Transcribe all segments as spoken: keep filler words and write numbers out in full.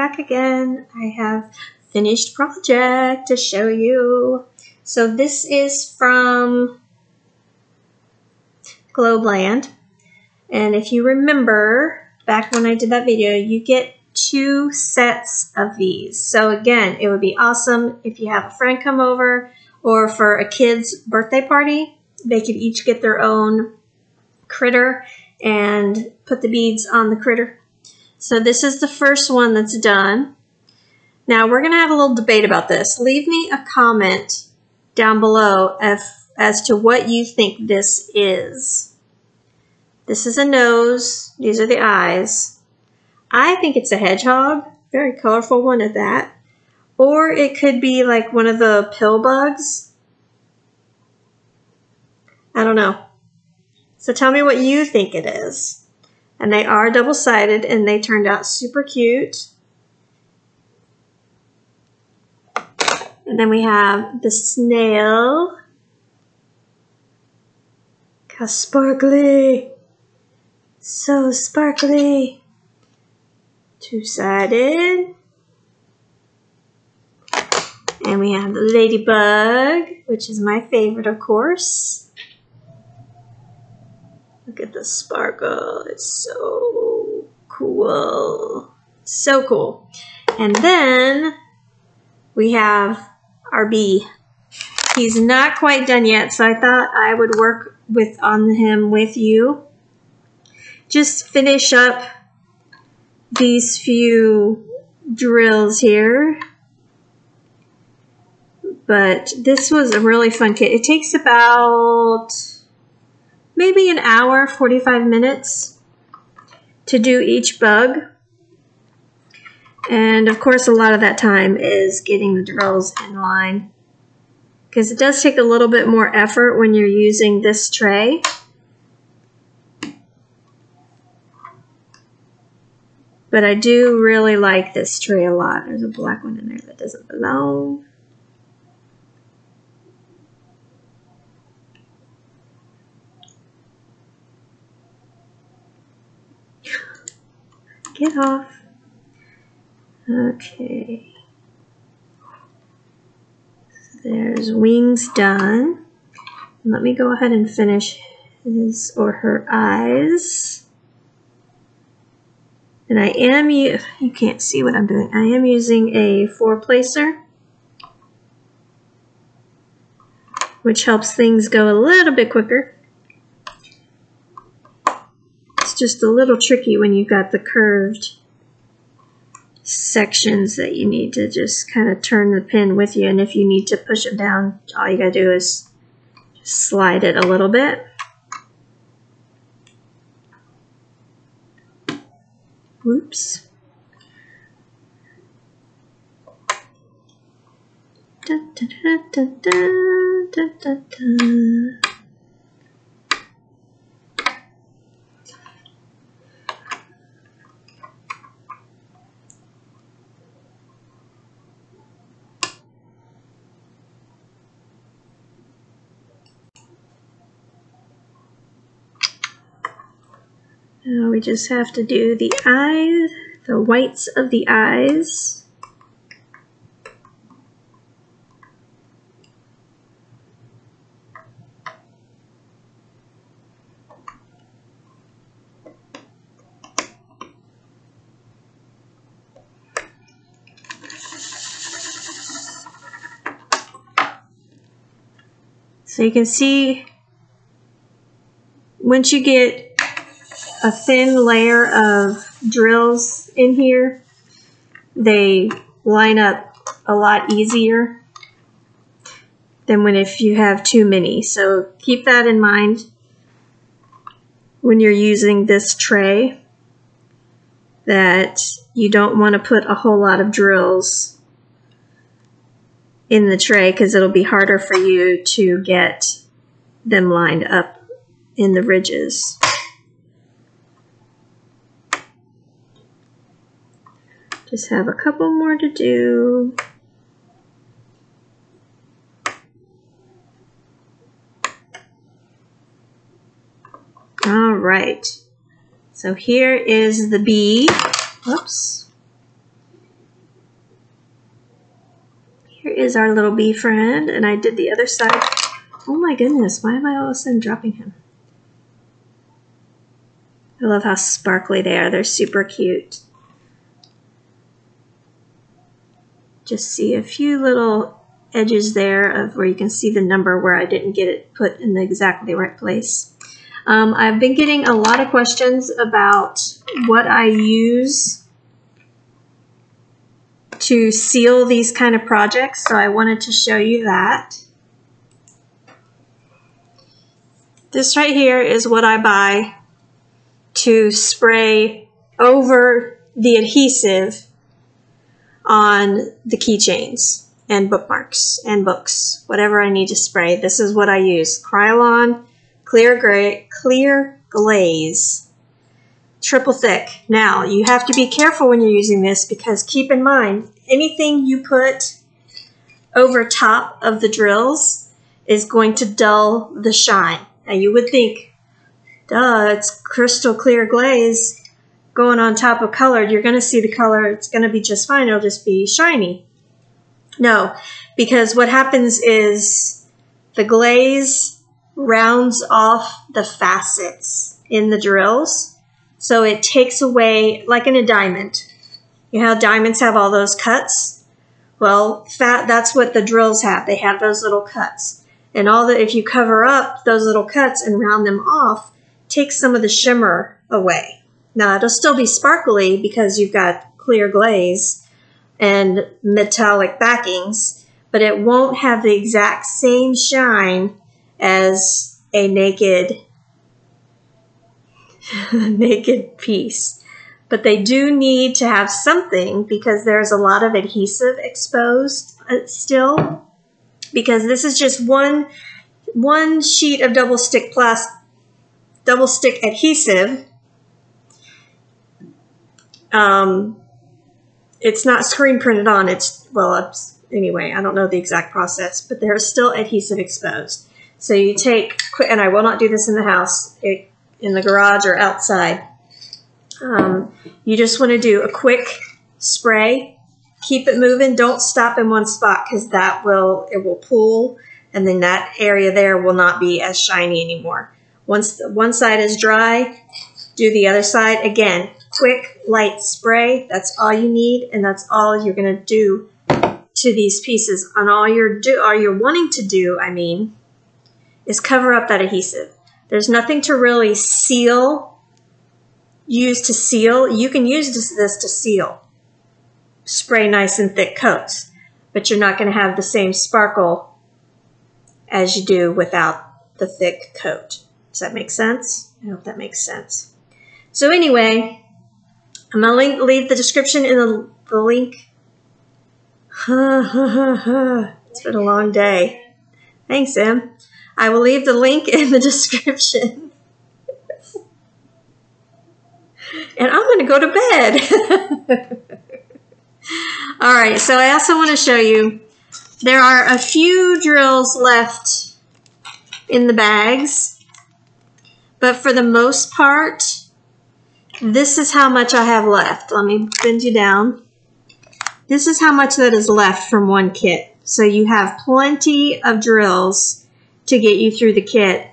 back again. I have finished project to show you. So this is from Globeland. And if you remember back when I did that video, you get two sets of these. So again, it would be awesome if you have a friend come over or for a kid's birthday party, they could each get their own critter and put the beads on the critter. So this is the first one that's done. Now we're going to have a little debate about this. Leave me a comment down below if, as to what you think this is. This is a nose. These are the eyes. I think it's a hedgehog. Very colorful one at that. Or it could be like one of the pill bugs. I don't know. So tell me what you think it is. And they are double-sided and they turned out super cute. And then we have the snail. Look how sparkly. So sparkly. Two-sided. And we have the ladybug, which is my favorite, of course. Look at the sparkle. It's so cool. So cool. And then we have our bee. He's not quite done yet, so I thought I would work with on him with you. Just finish up these few drills here. But this was a really fun kit. It takes about maybe an hour, forty-five minutes to do each bug. And of course, a lot of that time is getting the drills in line because it does take a little bit more effort when you're using this tray. But I do really like this tray a lot. There's a black one in there that doesn't belong. Get off. Okay. There's wings done. Let me go ahead and finish his or her eyes. And I am, you can't see what I'm doing. I am using a four placer, which helps things go a little bit quicker. Just a little tricky when you've got the curved sections that you need to just kind of turn the pin with you, and if you need to push it down, all you gotta do is just slide it a little bit. Whoops. Da, da, da, da, da, da, da. Now we just have to do the eyes, the whites of the eyes. So you can see once you get a thin layer of drills in here, they line up a lot easier than when if you have too many. So keep that in mind when you're using this tray, that you don't want to put a whole lot of drills in the tray because it'll be harder for you to get them lined up in the ridges. Just have a couple more to do. All right. So here is the bee. Whoops. is our little bee friend, and I did the other side. Oh my goodness, why am I all of a sudden dropping him? I love how sparkly they are. They're super cute. Just see a few little edges there of where you can see the number where I didn't get it put in the exactly right place. Um, I've been getting a lot of questions about what I use to seal these kind of projects, so I wanted to show you that. This right here is what I buy to spray over the adhesive on the keychains and bookmarks and books, whatever I need to spray. This is what I use. Krylon clear gray, clear glaze, triple thick. Now you have to be careful when you're using this, because keep in mind, anything you put over top of the drills is going to dull the shine. Now you would think, duh, it's crystal clear glaze going on top of colored. You're going to see the color. It's going to be just fine. It'll just be shiny. No, because what happens is the glaze rounds off the facets in the drills. So it takes away, like in a diamond. You know how diamonds have all those cuts? Well, fat, that's what the drills have. They have those little cuts. And all that, if you cover up those little cuts and round them off, takes some of the shimmer away. Now, it'll still be sparkly because you've got clear glaze and metallic backings, but it won't have the exact same shine as a naked naked piece. But they do need to have something, because there's a lot of adhesive exposed still, because this is just one one sheet of double stick plastic, double stick adhesive. Um, It's not screen printed on. It's, well, anyway, I don't know the exact process, but there's still adhesive exposed. So you take, and I will not do this in the house, in the garage or outside. Um, you just want to do a quick spray. Keep it moving. Don't stop in one spot, because that will, it will pool, and then that area there will not be as shiny anymore. Once the, one side is dry, do the other side again. Quick, light spray. That's all you need, and that's all you're going to do to these pieces. And all you're, do, all you're wanting to do, I mean, is cover up that adhesive. There's nothing to really seal, use to seal. You can use this, this to seal. Spray nice and thick coats, but you're not going to have the same sparkle as you do without the thick coat. Does that make sense? I hope that makes sense. So anyway, I'm going to link, leave the description in the, the link. It's been a long day. Thanks, Em. I will leave the link in the description. And I'm going to go to bed. All right, so I also want to show you, there are a few drills left in the bags, but for the most part, this is how much I have left. Let me bend you down. This is how much that is left from one kit. So you have plenty of drills to get you through the kit.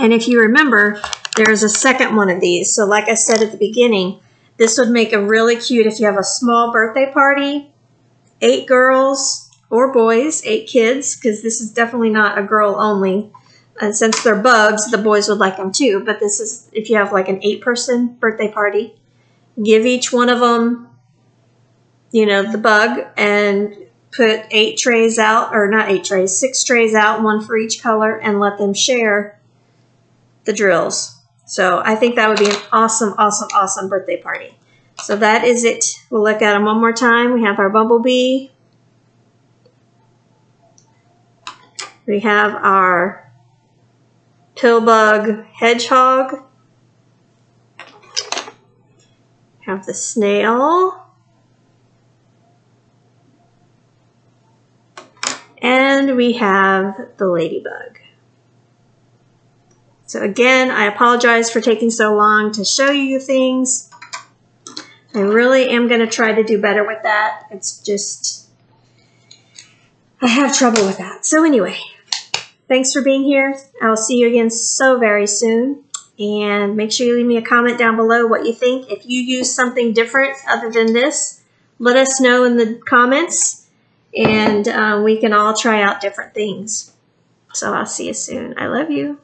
And if you remember, there's a second one of these. So like I said at the beginning, this would make a really cute, if you have a small birthday party, eight girls or boys, eight kids, because this is definitely not a girl only. And since they're bugs, the boys would like them too. But this is, if you have like an eight-person birthday party, give each one of them, you know, the bug, and put eight trays out, or not eight trays, six trays out, one for each color, and let them share the drills. So I think that would be an awesome, awesome, awesome birthday party. So that is it. We'll look at them one more time. We have our bumblebee. We have our pillbug hedgehog, have the snail, and we have the ladybug. So again, I apologize for taking so long to show you things. I really am going to try to do better with that. It's just, I have trouble with that. So anyway, thanks for being here. I'll see you again so very soon. And make sure you leave me a comment down below what you think. If you use something different other than this, let us know in the comments, and uh, we can all try out different things. So I'll see you soon. I love you.